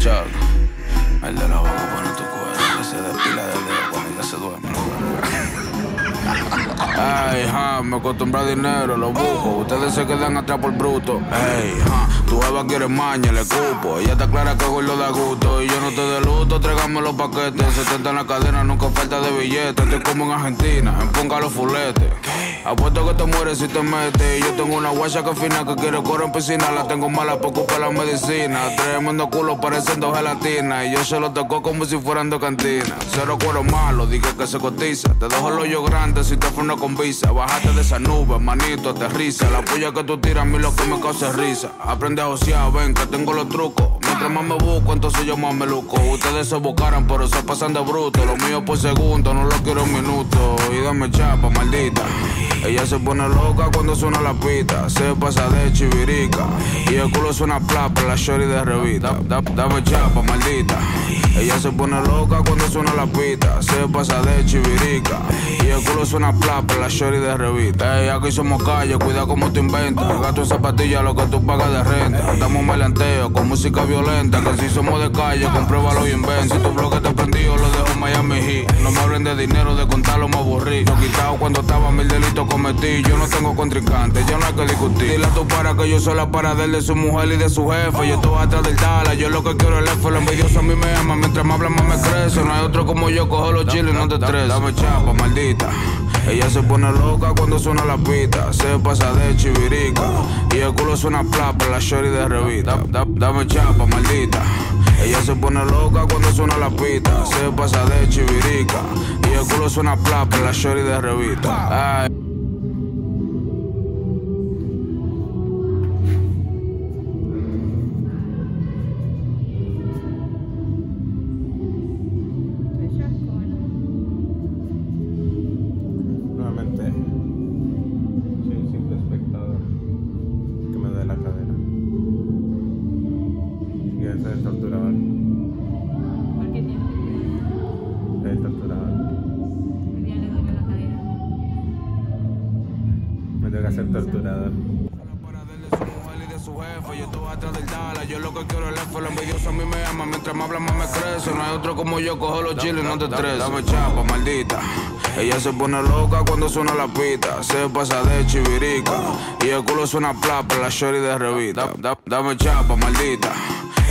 Santiago. El de la boca pone tu cuerpo, que se despila del dedo cuando ya se duerme. Ey, ja, me acostumbra dinero, lo busco. Ustedes se quedan atrás por bruto. Ey, ja, tu eva quiere maña, le cupo. Ella está clara que hoy lo da gusto. Y yo no te deluto, tráigame los paquetes. 70 en la cadena, nunca falta de billetes. Estoy como en Argentina, empunga los fuletes. Apuesto que te mueres si te metes. Yo tengo una guacha que fina, que quiere correr en piscina. La tengo mala por culpa de la medicina. Tremendo culo pareciendo gelatina. Y yo se lo toco como si fueran de cantina. Cero cuero malo, dije que se cotiza. Te dejo el hoyo grande si te freno con visa. Bájate de esa nube, manito, aterriza. La puya que tú tiras a mí lo que me causa risa. Aprende a josear, ven que tengo los trucos. Mientras más me busco, entonces yo más me luco. Ustedes se buscaran, pero se pasan de bruto. Lo mío por segundo, no lo quiero un minuto. Y dame chapa, maldita. Ella se pone loca cuando suena la pita. Se pasa de chivirica. Y el culo suena plapa, la shorty de revista. Dame chapa, maldita. Ella se pone loca cuando suena la pita. Se pasa de chivirica. Y el culo suena plapa, la shorty de revista. Ey, aquí somos calle, cuida como te inventas. Paga tus zapatillas lo que tú pagas de renta. Estamos maleanteos con música violenta. Que si somos de calle, compruébalo y inventa. Si tu bloque te prendió, lo dejo en Miami Heat. No me hablen de dinero, de contarlo me aburrí. Yo quitado cuando estaba, mil delitos cometí. Yo no tengo contrincante, yo no hay que discutir. Dile a tu para que yo soy la paradel de su mujer y de su jefe. Yo estoy atrás del tala, yo lo que quiero es el jefe. Los envidiosos a mí me aman, mientras más hablan más me crece. No hay otro como yo, cojo los chiles y no te estreses. Dame chapa, maldita. Ella se pone loca cuando suena la pita. Se pasa de chivirica. Y el culo suena plapa, la shorty de revista. Dame chapa, maldita. Ella se pone loca cuando suena la pita. Se pasa de chivirica. Y el culo suena plapa, la shorty de revista. Ay. Como yo cojo los chiles, no te estreses. Dame chapa, maldita. Ella se pone loca cuando suena la pita. Se pasa de chivirica. Y el culo suena plapa, la shorty de revista. Dame chapa, maldita.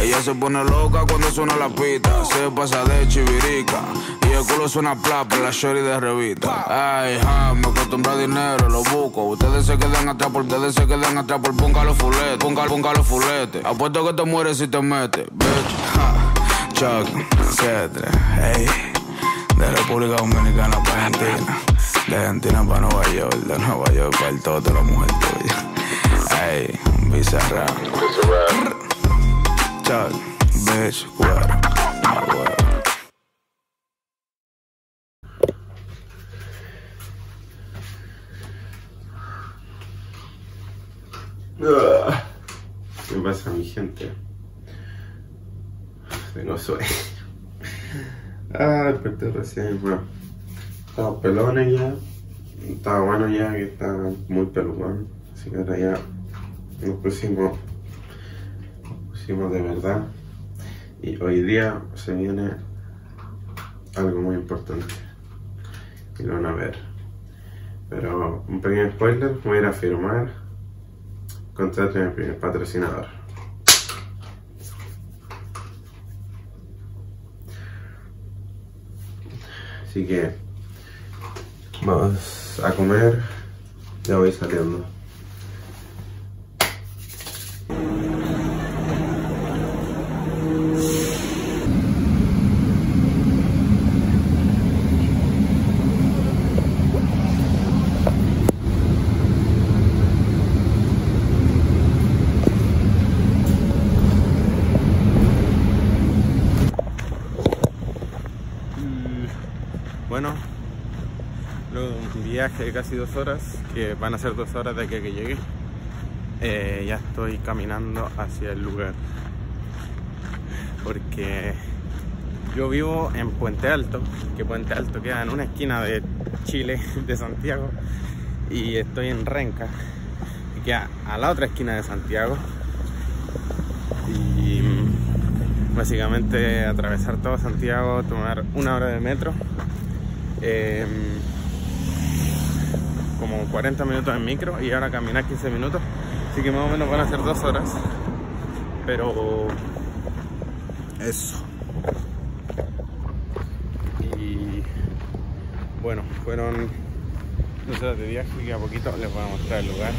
Ella se pone loca cuando suena la pita. Se pasa de chivirica. Y el culo suena plapa, la shorty de revista. Ay, ja, me acostumbra dinero, lo busco. Ustedes se quedan atrás por ponga los fuletes. Apuesto que te mueres si te metes, bitch. Ja. Chuck, etcétera, hey. De República Dominicana para Argentina, de Argentina para Nueva York, de Nueva York para el Toto, la mujer tuya, hey, bizarra, Chuck, bitch, güey. ¿Qué pasa, mi gente? Tengo sueño. Ah, desperté recién, bro. Estaba pelona ya. Estaba bueno ya, que estaba muy pelugón. Así que ahora ya nos pusimos de verdad. Y hoy día se viene algo muy importante. Y lo van a ver. Pero un pequeño spoiler, voy a ir a firmar. Contrato a mi primer patrocinador. Así que vamos a comer, ya voy saliendo. Viaje casi 2 horas, que van a ser 2 horas de que llegue. Ya estoy caminando hacia el lugar porque yo vivo en Puente Alto, que Puente Alto queda en una esquina de Chile, de Santiago, y estoy en Renca, que queda a la otra esquina de Santiago. Y básicamente atravesar todo Santiago, tomar una hora de metro, como 40 minutos en micro y ahora caminar 15 minutos, así que más o menos van a ser 2 horas, pero eso. Y bueno, fueron 2 horas de viaje y a poquito les voy a mostrar el lugar.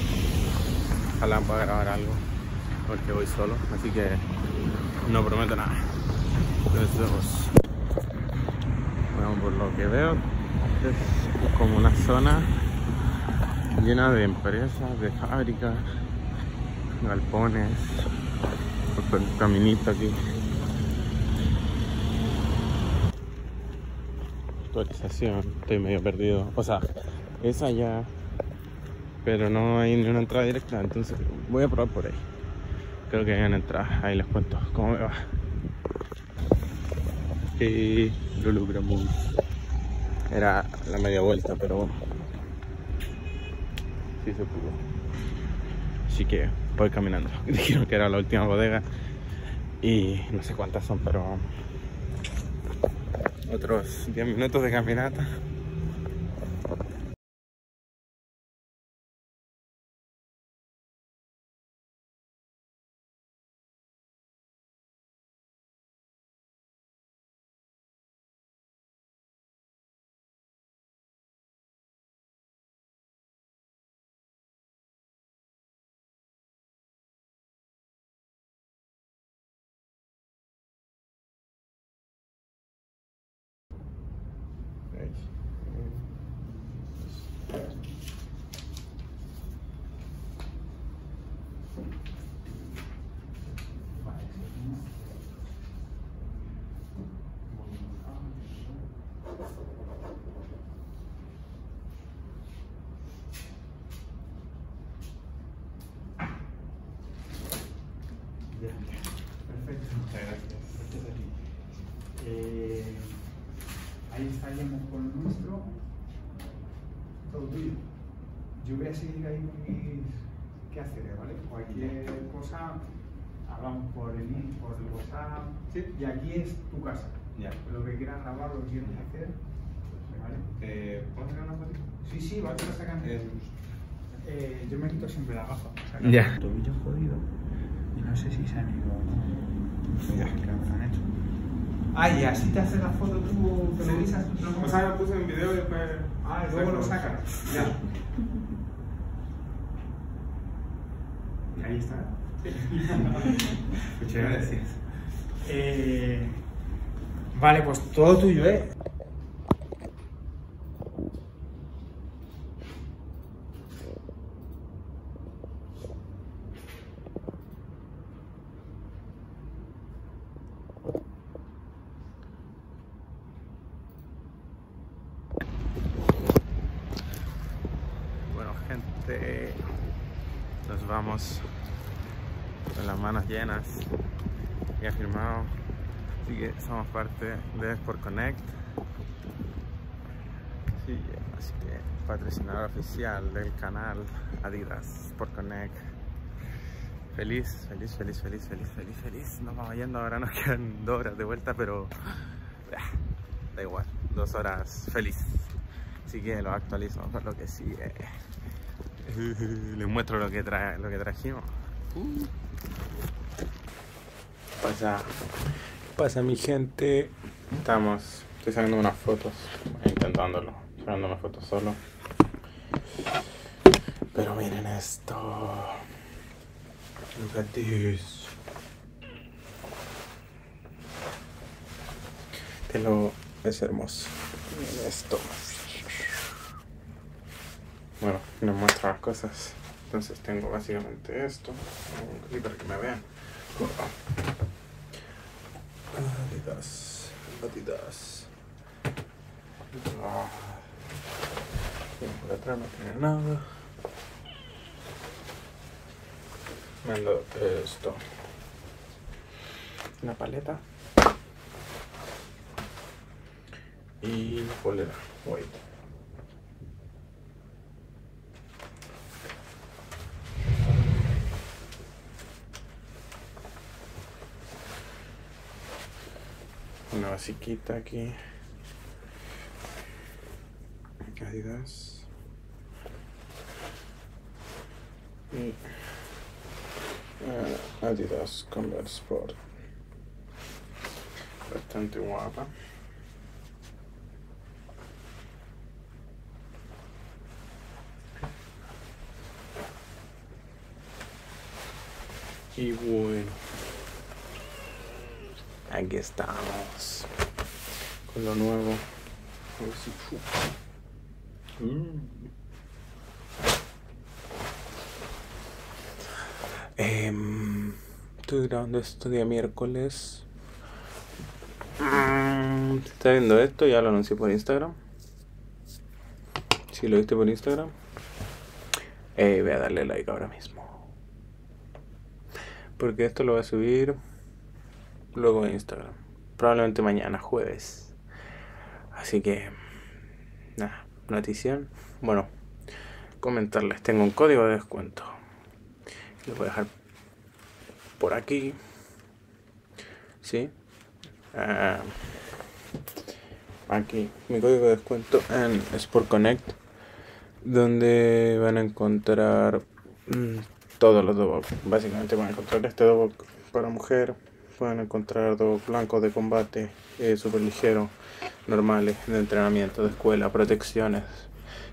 Ojalá pueda grabar algo, porque voy solo, así que no prometo nada. Entonces, bueno, por lo que veo, es como una zona llena de empresas, de fábricas, galpones, el caminito aquí. Actualización, estoy medio perdido. O sea, es allá, pero no hay ni una entrada directa, entonces voy a probar por ahí. Creo que hay una entrada, ahí les cuento cómo me va. Y lo logramos. Era la media vuelta, pero bueno, sí se pudo. Así que voy caminando. Dijeron que era la última bodega y no sé cuántas son, pero otros 10 minutos de caminata. Perfecto, muchas gracias. Ahí estaríamos con nuestro. Todo tuyo. Yo voy a seguir ahí con mis quehaceres, ¿vale? Cualquier cosa, hablamos por el link, por el WhatsApp. Sí. Y aquí es tu casa. Ya. Lo que quieras grabar, lo que quieras hacer, ¿vale? ¿Puedo sacar una foto? Sí, sí, vas a sacar. Yo me quito siempre la gafa. Ya. Tobillo jodido. Y no sé si se han ido o no. ¿Qué han hecho? Ah, y así te haces la foto tú, te lo visas. O sea, la puse en video y después. Ah, y luego lo sacas. Ya. Ahí está. Sí. Muchas gracias. Vale, pues todo tuyo, ¿eh? Nos vamos con las manos llenas y afirmado, así que somos parte de Sport Connect, sí, así que patrocinador oficial del canal Adidas Sport Connect. Feliz, nos vamos yendo, ahora nos quedan 2 horas de vuelta, pero da igual, 2 horas feliz, así que lo actualizo por lo que sigue. Les muestro lo que trajimos. Pasa mi gente. Estoy sacando unas fotos, intentándolo, sacando unas fotos solo. Pero miren esto. Look at this. Es hermoso. Miren esto. Bueno, nos muestra las cosas. Entonces tengo básicamente esto aquí para que me vean. Adidas. Por atrás no tiene nada. Mando esto, una paleta y polera white. Una basiquita aquí. Adidas. Y Adidas Converse Sport. Bastante guapa. Y bueno, aquí estamos con lo nuevo. A ver si chupa. Estoy grabando esto día miércoles. Si está viendo esto, ya lo anuncié por Instagram. Si lo viste por Instagram, voy a darle like ahora mismo, porque esto lo voy a subir luego en Instagram, probablemente mañana jueves. Así que nada, notición. Bueno, comentarles, tengo un código de descuento, lo voy a dejar por aquí, ¿sí? Aquí mi código de descuento en Sport Connect, donde van a encontrar todos los dobok. Básicamente van a encontrar este dobok para mujer, pueden encontrar dobok blancos de combate, super ligeros, normales, de entrenamiento, de escuela, protecciones,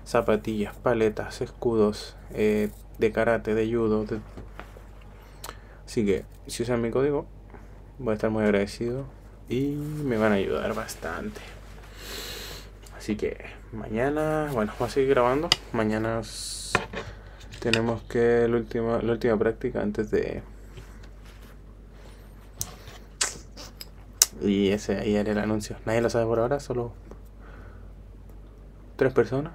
zapatillas, paletas, escudos, de karate, de judo, de... Así que si usan mi código voy a estar muy agradecido y me van a ayudar bastante. Así que mañana, bueno, voy a seguir grabando. Mañana tenemos que la última práctica antes de... Y ese, ahí haré el anuncio. Nadie lo sabe por ahora, solo 3 personas.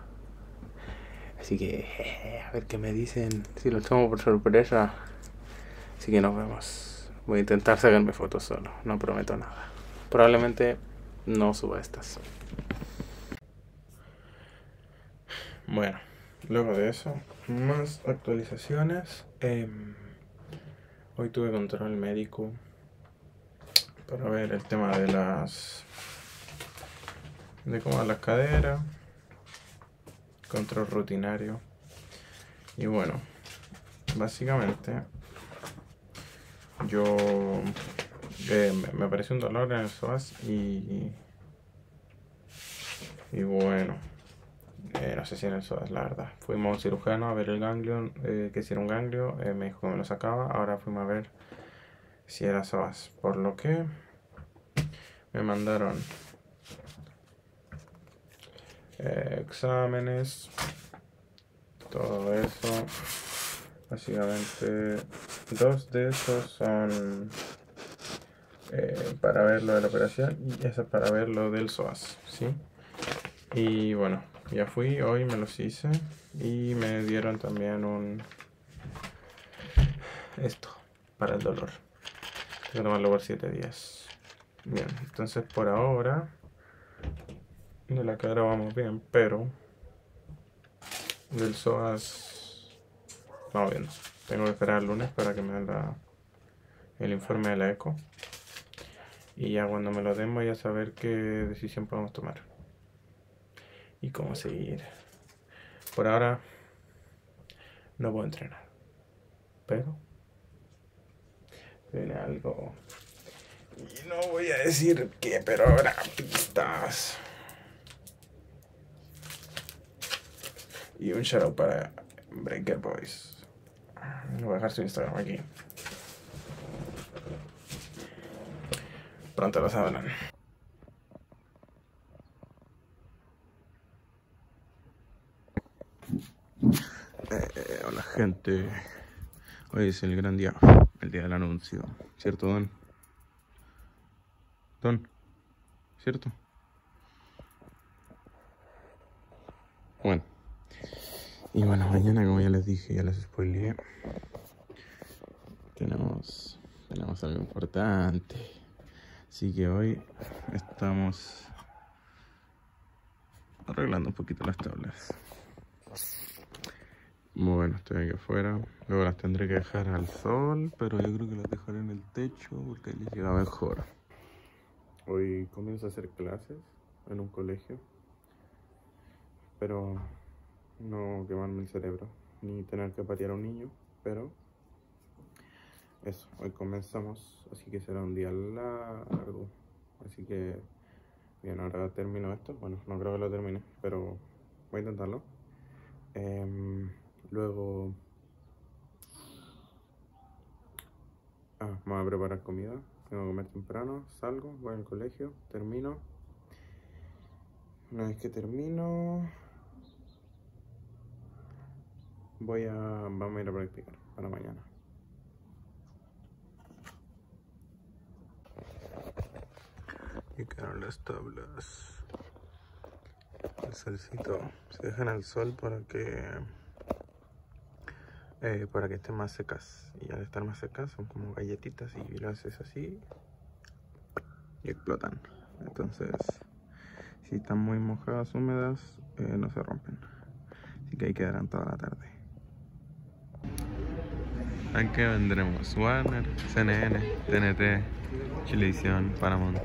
Así que a ver qué me dicen, si lo tomo por sorpresa. Así que nos vemos. Voy a intentar sacarme fotos solo, no prometo nada. Probablemente no suba estas. Bueno, luego de eso, más actualizaciones. Hoy tuve control médico para ver el tema de las... de cómo van las caderas. Control rutinario. Y bueno, básicamente yo... me apareció un dolor en el psoas y bueno, no sé si en el psoas, la verdad. Fuimos a un cirujano a ver el ganglio, que si era un ganglio, me dijo que me lo sacaba. Ahora fuimos a ver si era psoas, por lo que me mandaron exámenes, todo eso. Básicamente 2 de esos son para ver lo de la operación y esa para ver lo del psoas, ¿sí? Y bueno, ya fui, hoy me los hice y me dieron también un... esto, para el dolor. Tengo que tomarlo por 7 días. Bien, entonces por ahora de la cara vamos bien, pero del psoas vamos bien. Tengo que esperar el lunes para que me den el informe de la eco. Y ya cuando me lo den voy a saber qué decisión podemos tomar y cómo seguir. Por ahora no puedo entrenar, pero tiene algo y no voy a decir qué, pero habrá pistas. Y un shout out para Breaker Boys. Voy a dejar su Instagram aquí, pronto lo sabrán. Hola gente, hoy es el gran día, el día del anuncio, ¿cierto Don? Don, ¿cierto? Bueno, y bueno, mañana como ya les dije, ya les spoileé, tenemos algo importante. Así que hoy estamos arreglando un poquito las tablas. Bueno, estoy aquí afuera. Luego las tendré que dejar al sol, pero yo creo que las dejaré en el techo porque les llega mejor. Hoy comienzo a hacer clases en un colegio, pero no quemarme el cerebro ni tener que patear a un niño, pero eso, hoy comenzamos, así que será un día largo, así que bien, ahora termino esto, bueno, no creo que lo termine, pero voy a intentarlo. Luego me voy a preparar comida. Tengo que comer temprano, salgo, voy al colegio, termino. Una vez que termino, vamos a ir a practicar para mañana. Me quedaron las tablas. El solcito. Se dejan al sol para que estén más secas, y al estar más secas son como galletitas y lo haces así y explotan. Entonces si están muy mojadas, húmedas, no se rompen, así que ahí quedarán toda la tarde. Aquí vendremos Warner, CNN, TNT, Chilevisión, Paramount.